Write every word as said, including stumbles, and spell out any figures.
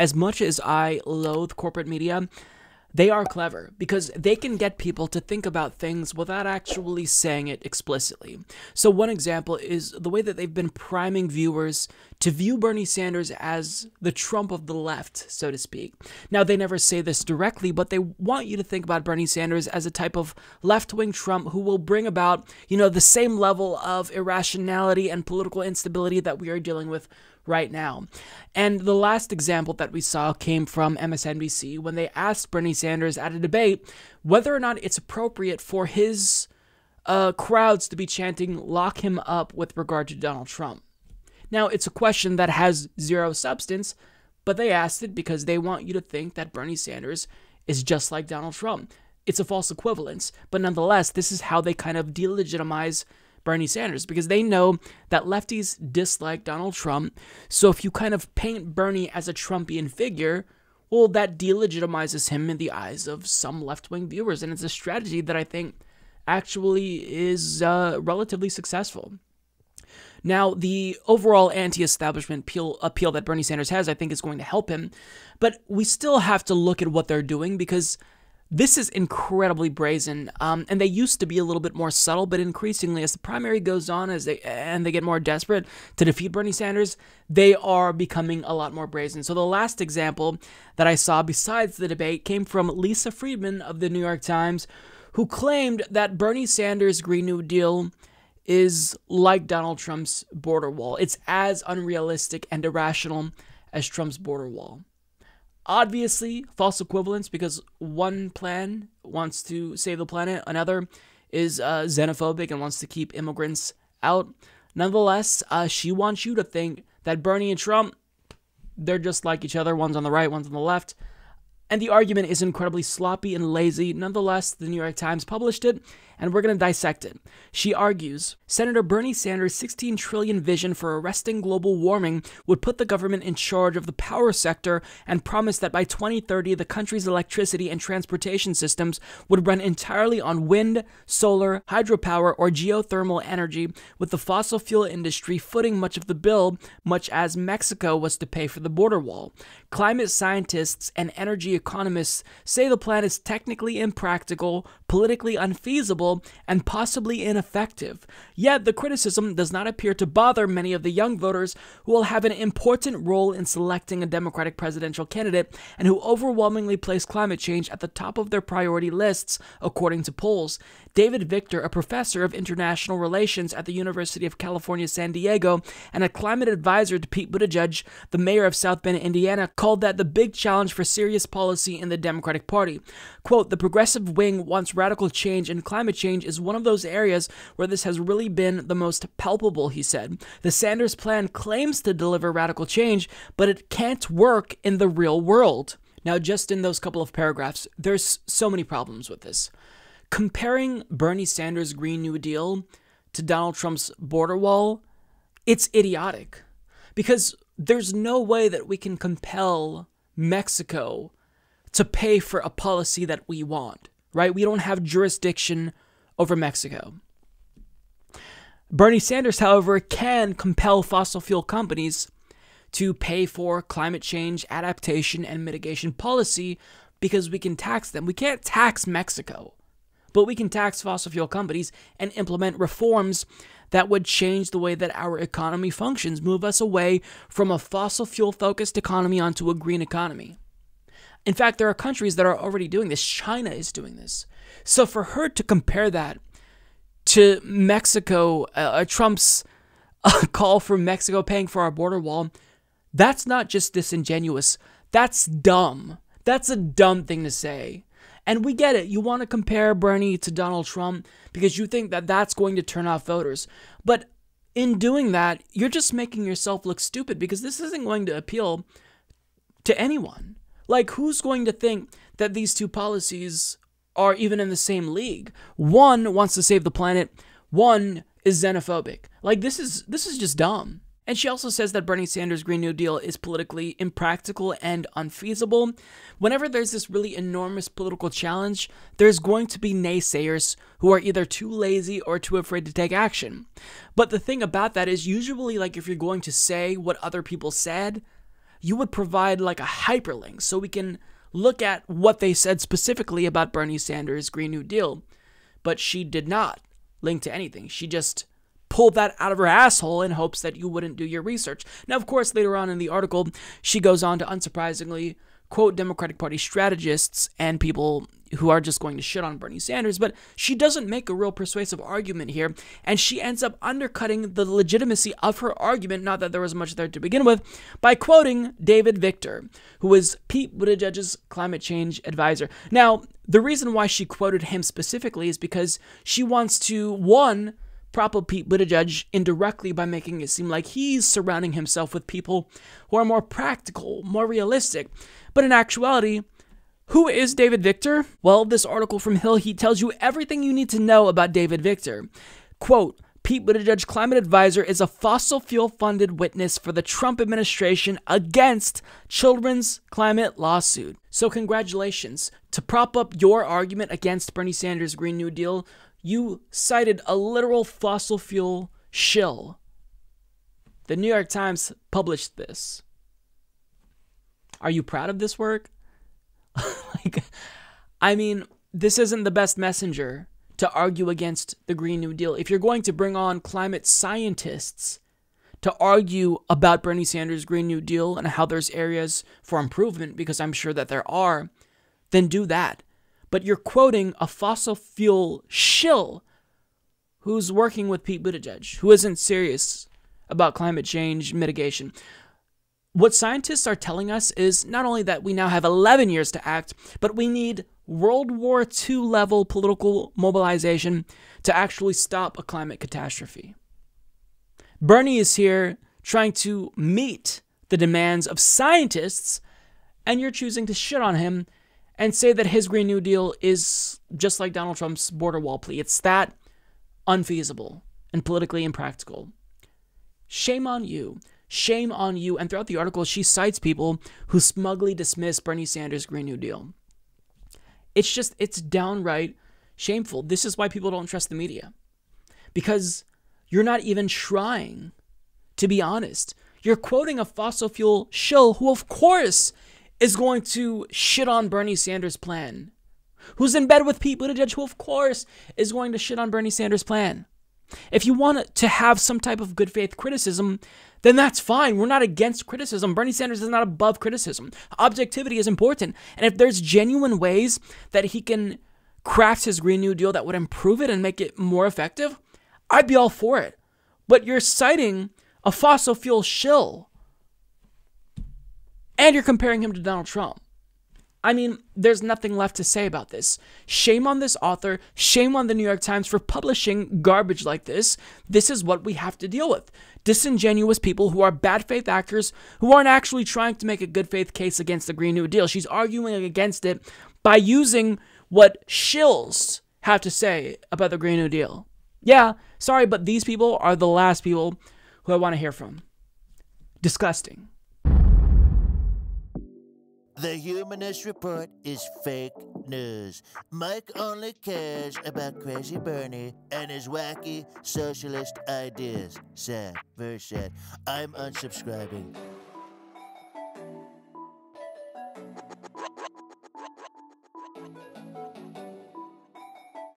as much as I loathe corporate media, they are clever because they can get people to think about things without actually saying it explicitly. So one example is the way that they've been priming viewers to view Bernie Sanders as the Trump of the left, so to speak. Now, they never say this directly, but they want you to think about Bernie Sanders as a type of left-wing Trump who will bring about, you know, the same level of irrationality and political instability that we are dealing with right now. And the last example that we saw came from M S N B C when they asked Bernie Sanders at a debate whether or not it's appropriate for his uh, crowds to be chanting "lock him up" with regard to Donald Trump. Now, it's a question that has zero substance, but they asked it because they want you to think that Bernie Sanders is just like Donald Trump. It's a false equivalence, but nonetheless, this is how they kind of delegitimize Bernie Sanders, because they know that lefties dislike Donald Trump. So if you kind of paint Bernie as a Trumpian figure, well, that delegitimizes him in the eyes of some left-wing viewers. And it's a strategy that I think actually is uh, relatively successful. Now, the overall anti-establishment appeal, appeal that Bernie Sanders has, I think, is going to help him. But we still have to look at what they're doing, because this is incredibly brazen, um, and they used to be a little bit more subtle, but increasingly, as the primary goes on, as they and they get more desperate to defeat Bernie Sanders, they are becoming a lot more brazen. So the last example that I saw besides the debate came from Lisa Friedman of the New York Times, who claimed that Bernie Sanders' Green New Deal is like Donald Trump's border wall. It's as unrealistic and irrational as Trump's border wall. Obviously, false equivalence, because one plan wants to save the planet, another is uh, xenophobic and wants to keep immigrants out. Nonetheless, uh, she wants you to think that Bernie and Trump, they're just like each other. One's on the right, one's on the left. And the argument is incredibly sloppy and lazy. Nonetheless, the New York Times published it, and we're going to dissect it. She argues, Senator Bernie Sanders' sixteen trillion dollars vision for arresting global warming would put the government in charge of the power sector and promise that by twenty thirty, the country's electricity and transportation systems would run entirely on wind, solar, hydropower, or geothermal energy, with the fossil fuel industry footing much of the bill, much as Mexico was to pay for the border wall. Climate scientists and energy economists say the plan is technically impractical, politically unfeasible, and possibly ineffective. Yet the criticism does not appear to bother many of the young voters who will have an important role in selecting a Democratic presidential candidate and who overwhelmingly place climate change at the top of their priority lists, according to polls. David Victor, a professor of international relations at the University of California, San Diego, and a climate advisor to Pete Buttigieg, the mayor of South Bend, Indiana, called that the big challenge for serious policy Policy in the Democratic Party. Quote, the progressive wing wants radical change, and climate change is one of those areas where this has really been the most palpable, he said. The Sanders plan claims to deliver radical change, but it can't work in the real world. Now, just in those couple of paragraphs, there's so many problems with this. Comparing Bernie Sanders' Green New Deal to Donald Trump's border wall, it's idiotic, because there's no way that we can compel Mexico to pay for a policy that we want, right? We don't have jurisdiction over Mexico. Bernie Sanders, however, can compel fossil fuel companies to pay for climate change adaptation and mitigation policy because we can tax them. We can't tax Mexico, but we can tax fossil fuel companies and implement reforms that would change the way that our economy functions, move us away from a fossil fuel-focused economy onto a green economy. In fact, there are countries that are already doing this. China is doing this. So for her to compare that to Mexico, uh, Trump's uh, call for Mexico paying for our border wall, that's not just disingenuous. That's dumb. That's a dumb thing to say. And we get it. You want to compare Bernie to Donald Trump because you think that that's going to turn off voters. But in doing that, you're just making yourself look stupid, because this isn't going to appeal to anyone. Like, who's going to think that these two policies are even in the same league? One wants to save the planet. One is xenophobic. Like, this is this is just dumb. And she also says that Bernie Sanders' Green New Deal is politically impractical and unfeasible. Whenever there's this really enormous political challenge, there's going to be naysayers who are either too lazy or too afraid to take action. But the thing about that is, usually, like, if you're going to say what other people said, you would provide like a hyperlink so we can look at what they said specifically about Bernie Sanders' Green New Deal. But she did not link to anything. She just pulled that out of her asshole in hopes that you wouldn't do your research. Now, of course, later on in the article, she goes on to unsurprisingly quote Democratic Party strategists and people who are just going to shit on Bernie Sanders, but she doesn't make a real persuasive argument here, and she ends up undercutting the legitimacy of her argument, not that there was much there to begin with, by quoting David Victor, who is Pete Buttigieg's climate change advisor. Now, the reason why she quoted him specifically is because she wants to, one, prop up Pete Buttigieg indirectly by making it seem like he's surrounding himself with people who are more practical, more realistic. But in actuality, who is David Victor? Well, this article from Hill Heat tells you everything you need to know about David Victor. Quote, Pete Buttigieg, climate advisor, is a fossil fuel-funded witness for the Trump administration against children's climate lawsuit. So congratulations. To prop up your argument against Bernie Sanders' Green New Deal, you cited a literal fossil fuel shill. The New York Times published this. Are you proud of this work? Like, I mean, this isn't the best messenger to argue against the Green New Deal. If you're going to bring on climate scientists to argue about Bernie Sanders' Green New Deal and how there's areas for improvement, because I'm sure that there are, then do that. But you're quoting a fossil fuel shill who's working with Pete Buttigieg, who isn't serious about climate change mitigation. What scientists are telling us is not only that we now have eleven years to act, but we need World War Two level political mobilization to actually stop a climate catastrophe. Bernie is here trying to meet the demands of scientists, and you're choosing to shit on him and say that his Green New Deal is just like Donald Trump's border wall plea. It's that unfeasible and politically impractical. Shame on you. Shame on you. And throughout the article, she cites people who smugly dismiss Bernie Sanders' Green New Deal. It's just, it's downright shameful. This is why people don't trust the media. Because you're not even trying to be honest. You're quoting a fossil fuel shill who, of course, is going to shit on Bernie Sanders' plan, who's in bed with Pete Buttigieg, who of course is going to shit on Bernie Sanders' plan. If you want to have some type of good faith criticism, then that's fine. We're not against criticism. Bernie Sanders is not above criticism. Objectivity is important. And if there's genuine ways that he can craft his Green New Deal that would improve it and make it more effective, I'd be all for it. But you're citing a fossil fuel shill, and you're comparing him to Donald Trump. I mean, there's nothing left to say about this. Shame on this author. Shame on the New York Times for publishing garbage like this. This is what we have to deal with. Disingenuous people who are bad faith actors who aren't actually trying to make a good faith case against the Green New Deal. She's arguing against it by using what shills have to say about the Green New Deal. Yeah, sorry, but these people are the last people who I want to hear from. Disgusting. The Humanist Report is fake news. Mike only cares about Crazy Bernie and his wacky socialist ideas. Sad, very sad. I'm unsubscribing.